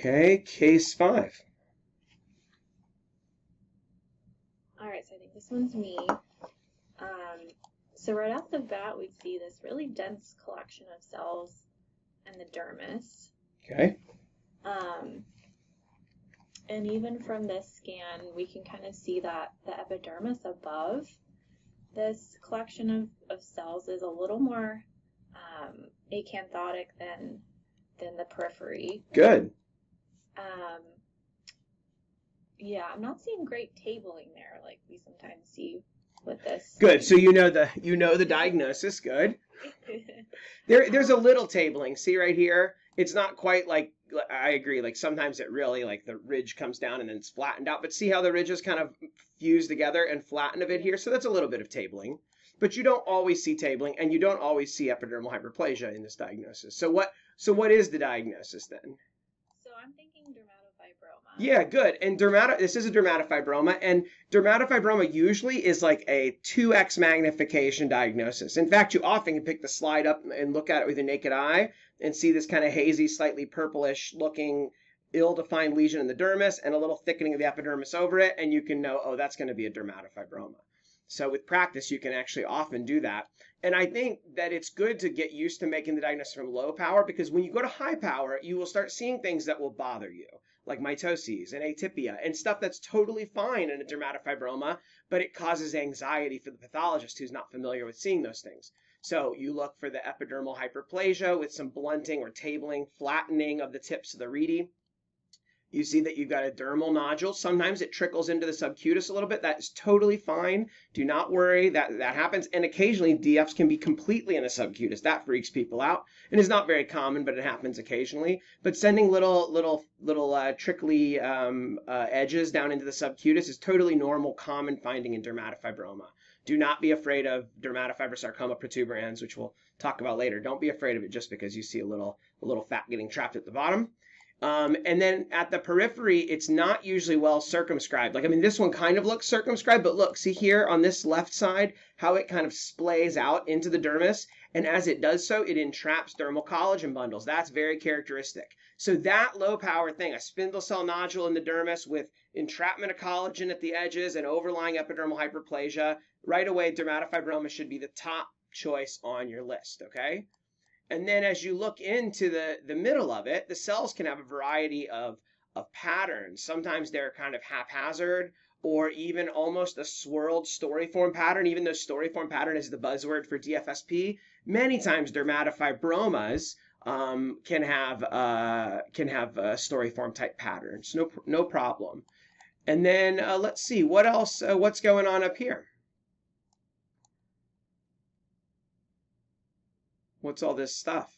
Okay, case 5. All right, so I think this one's me. So right off the bat, we see this really dense collection of cells in the dermis. Okay. And even from this scan, we can kind of see that the epidermis above this collection of cells is a little more acanthotic than the periphery. Good. Yeah, I'm not seeing great tabling there like we sometimes see with this. Good. So you know the diagnosis. Good. There's a little tabling. See right here? It's not quite like, I agree, like sometimes it really, like the ridge comes down and then it's flattened out. But see how the ridges kind of fuse together and flatten a bit here? So that's a little bit of tabling. But you don't always see tabling, and you don't always see epidermal hyperplasia in this diagnosis. So what is the diagnosis then? So I'm thinking dermatofibroma. Yeah, good. And this is a dermatofibroma, and dermatofibroma usually is like a 2x magnification diagnosis. In fact, you often can pick the slide up and look at it with your naked eye and see this kind of hazy, slightly purplish looking ill-defined lesion in the dermis and a little thickening of the epidermis over it, and you can know, oh, that's going to be a dermatofibroma. So with practice, you can actually often do that. And I think that it's good to get used to making the diagnosis from low power, because when you go to high power, you will start seeing things that will bother you, like mitoses and atypia and stuff that's totally fine in a dermatofibroma, but it causes anxiety for the pathologist who's not familiar with seeing those things. So you look for the epidermal hyperplasia with some blunting or tabling, flattening of the tips of the redi. You see that you've got a dermal nodule. Sometimes it trickles into the subcutis a little bit. That is totally fine. Do not worry. That happens. And occasionally, DFs can be completely in a subcutis. That freaks people out and is not very common, but it happens occasionally. But sending little trickly edges down into the subcutis is totally normal, common finding in dermatofibroma. Do not be afraid of dermatofibrosarcoma protuberans, which we'll talk about later. Don't be afraid of it just because you see a little fat getting trapped at the bottom. And then at the periphery, it's not usually well circumscribed. Like, I mean, this one kind of looks circumscribed, but look, see here on this left side, how it kind of splays out into the dermis. And as it does so, it entraps dermal collagen bundles. That's very characteristic. So that low power thing, a spindle cell nodule in the dermis with entrapment of collagen at the edges and overlying epidermal hyperplasia, right away, dermatofibroma should be the top choice on your list, okay? And then as you look into the middle of it, the cells can have a variety of patterns. Sometimes they're kind of haphazard or even almost a swirled storiform pattern, even though storiform pattern is the buzzword for DFSP. Many times dermatofibromas can have storiform type patterns, no problem. And then let's see, what else, what's going on up here? What's all this stuff?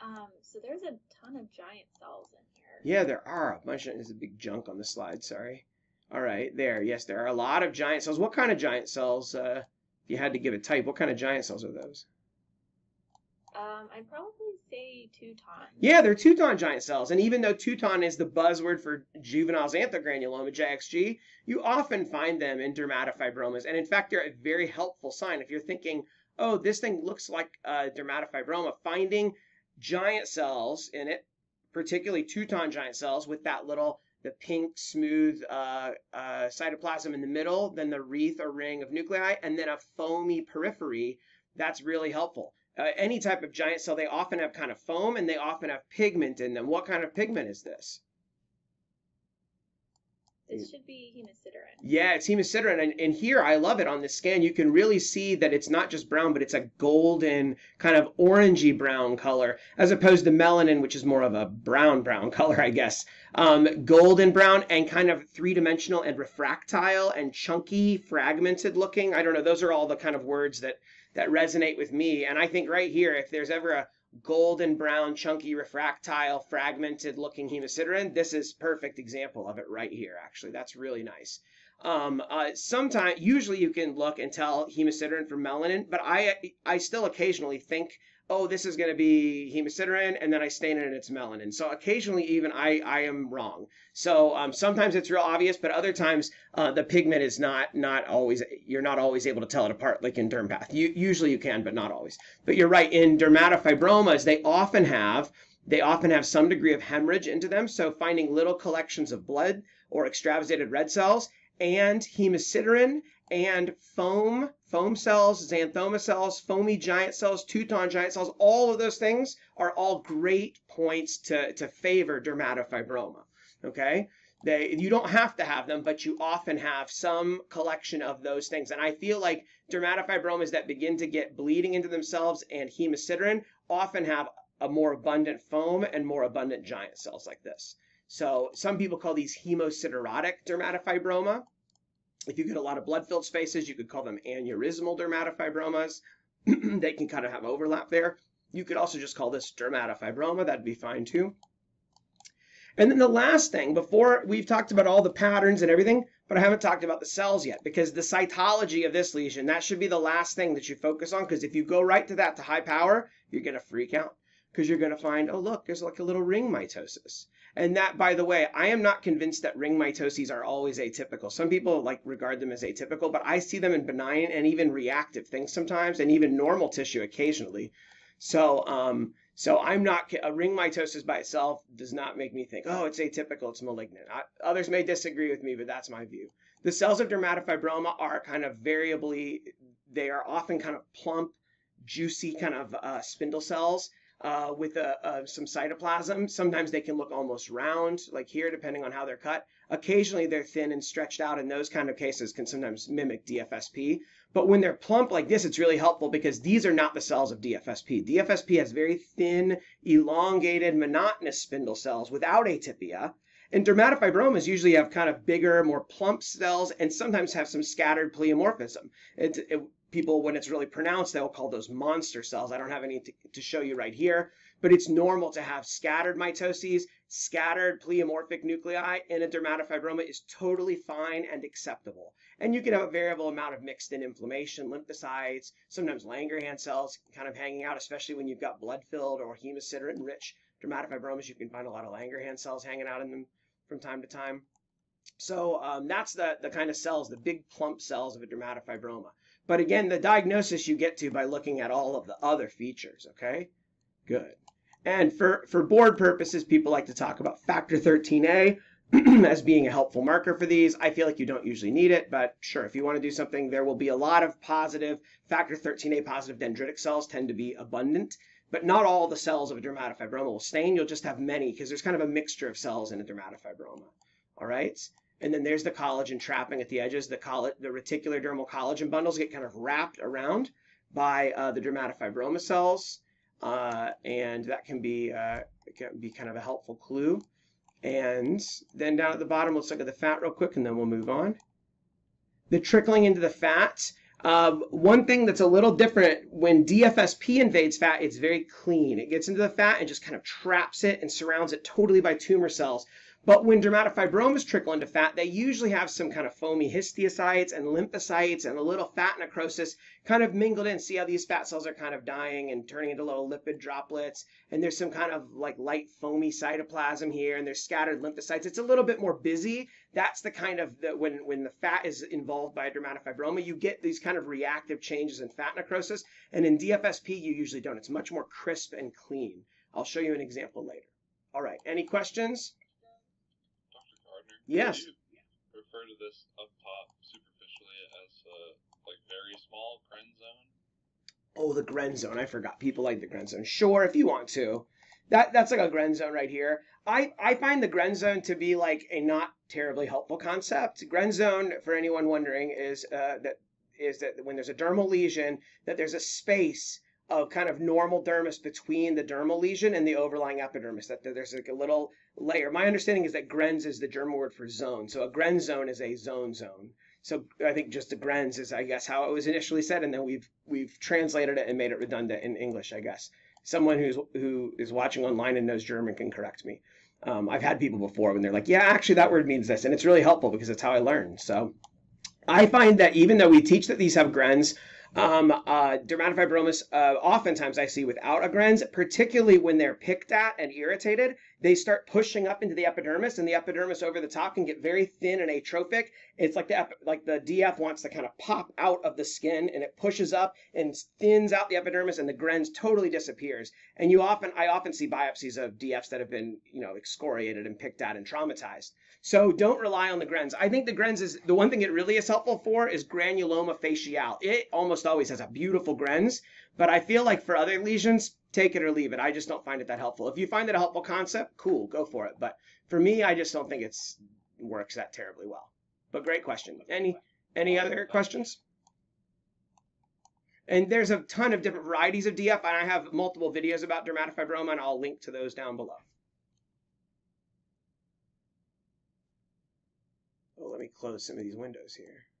So there's a ton of giant cells in here. Yeah, there are. There's a big junk on the slide, sorry. All right, there. Yes, there are a lot of giant cells. What kind of giant cells, if you had to give a type, what kind of giant cells are those? I'd probably say Touton. Yeah, they're Touton giant cells. And even though Touton is the buzzword for juvenile xanthogranuloma, JXG, you often find them in dermatofibromas. And in fact, they're a very helpful sign if you're thinking, oh, this thing looks like dermatofibroma, finding giant cells in it, particularly Touton giant cells with that little, the pink, smooth cytoplasm in the middle, then the wreath or ring of nuclei, and then a foamy periphery. That's really helpful. Any type of giant cell, they often have kind of foam, and they often have pigment in them. What kind of pigment is this? It should be hemosiderin. Yeah, it's hemosiderin. And here, I love it on this scan. You can really see that it's not just brown, but it's a golden kind of orangey brown color, as opposed to melanin, which is more of a brown color, I guess. Golden brown and kind of three-dimensional and refractile and chunky, fragmented looking. I don't know. Those are all the kind of words that resonate with me. And I think right here, if there's ever a golden brown, chunky, refractile, fragmented looking hemosiderin, this is perfect example of it right here, actually. That's really nice. Sometimes, usually you can look and tell hemosiderin from melanin, but I still occasionally think, oh, this is going to be hemosiderin, and then I stain it and it's melanin. So occasionally even I am wrong. So sometimes it's real obvious, but other times the pigment is not always, you're not always able to tell it apart, like in dermpath. Usually you can, but not always. But you're right, in dermatofibromas, they often have They often have some degree of hemorrhage into them, so finding little collections of blood or extravasated red cells, and hemosiderin and foam cells, xanthoma cells, foamy giant cells, Touton giant cells, all of those things are all great points to favor dermatofibroma, okay? You don't have to have them, but you often have some collection of those things. And I feel like dermatofibromas that begin to get bleeding into themselves and hemosiderin often have a more abundant foam and more abundant giant cells like this. So some people call these hemosiderotic dermatofibroma. If you get a lot of blood-filled spaces, you could call them aneurysmal dermatofibromas. They can kind of have overlap there. You could also just call this dermatofibroma. That'd be fine too. And then the last thing, before we've talked about all the patterns and everything, but I haven't talked about the cells yet, because the cytology of this lesion, that should be the last thing that you focus on, because if you go right to that to high power, you're going to freak out, because you're going to find, oh, look, there's like a little ring mitosis. And that, by the way, I am not convinced that ring mitoses are always atypical. Some people like regard them as atypical, but I see them in benign and even reactive things sometimes, and even normal tissue occasionally. So, so I'm not, a ring mitosis by itself does not make me think, oh, it's atypical, it's malignant. Others may disagree with me, but that's my view. The cells of dermatofibroma are kind of variably, they are often kind of plump, juicy kind of spindle cells with some cytoplasm. Sometimes they can look almost round, like here, depending on how they're cut. Occasionally they're thin and stretched out, and those kind of cases can sometimes mimic DFSP. But when they're plump like this, it's really helpful because these are not the cells of DFSP. DFSP has very thin, elongated, monotonous spindle cells without atypia. And dermatofibromas usually have kind of bigger, more plump cells and sometimes have some scattered pleomorphism. People, when it's really pronounced, they'll call those monster cells. I don't have any to show you right here, but it's normal to have scattered mitoses, scattered pleomorphic nuclei in a dermatofibroma is totally fine and acceptable. And you can have a variable amount of mixed-in inflammation, lymphocytes, sometimes Langerhans cells kind of hanging out, especially when you've got blood-filled or hemosiderin-rich dermatofibromas. You can find a lot of Langerhans cells hanging out in them from time to time. So that's the kind of cells, the big plump cells of a dermatofibroma. But again, the diagnosis you get to by looking at all of the other features, okay? Good. And for board purposes, people like to talk about factor 13A as being a helpful marker for these. I feel like you don't usually need it, but sure, if you want to do something, there will be a lot of positive factor 13A positive dendritic cells tend to be abundant, but not all the cells of a dermatofibroma will stain. You'll just have many because there's kind of a mixture of cells in a dermatofibroma, all right? And then there's the collagen trapping at the edges. The reticular dermal collagen bundles get kind of wrapped around by the dermatofibroma cells. And that can be kind of a helpful clue. And then down at the bottom, let's look at the fat real quick, and then we'll move on. The trickling into the fat. One thing that's a little different, when DFSP invades fat, it's very clean. It gets into the fat and just kind of traps it and surrounds it totally by tumor cells. But when dermatofibromas trickle into fat, they usually have some kind of foamy histiocytes and lymphocytes and a little fat necrosis kind of mingled in. See how these fat cells are kind of dying and turning into little lipid droplets. And there's some kind of like light foamy cytoplasm here and there's scattered lymphocytes. It's a little bit more busy. That's the kind of, when the fat is involved by a dermatofibroma, you get these kind of reactive changes in fat necrosis. And in DFSP, you usually don't. It's much more crisp and clean. I'll show you an example later. All right, any questions? Yes. Would you refer to this up top superficially as like very small Grenz zone? Oh, the Grenz zone. I forgot. People like the Grenz zone. Sure, if you want to. That's like a Grenz zone right here. I find the Grenz zone to be like a not terribly helpful concept. Grenz zone, for anyone wondering, is that when there's a dermal lesion, that there's a space of kind of normal dermis between the dermal lesion and the overlying epidermis, that there's like a little layer. My understanding is that Grenz is the German word for zone. So a Grenz zone is a zone. So I think just a Grenz is, I guess, how it was initially said, and then we've translated it and made it redundant in English, I guess. Someone who is watching online and knows German can correct me. I've had people before when they're like, yeah, actually that word means this, and it's really helpful because it's how I learned. So I find that even though we teach that these have Grenz, dermatofibromas oftentimes I see without a Grenz, particularly when they're picked at and irritated. they start pushing up into the epidermis, and the epidermis over the top can get very thin and atrophic. It's like the DF wants to kind of pop out of the skin, and it pushes up and thins out the epidermis, and the Grenz totally disappears. And I often see biopsies of DFs that have been, excoriated and picked at and traumatized. So don't rely on the Grenz. I think the Grenz is the one thing it really is helpful for is granuloma faciale. It almost always has a beautiful Grenz, but I feel like for other lesions, take it or leave it. I just don't find it that helpful. If you find it a helpful concept, cool, go for it. But for me, I just don't think it works that terribly well. But great question. Any other questions? And there's a ton of different varieties of DF, and I have multiple videos about dermatofibroma, and I'll link to those down below. Oh, let me close some of these windows here.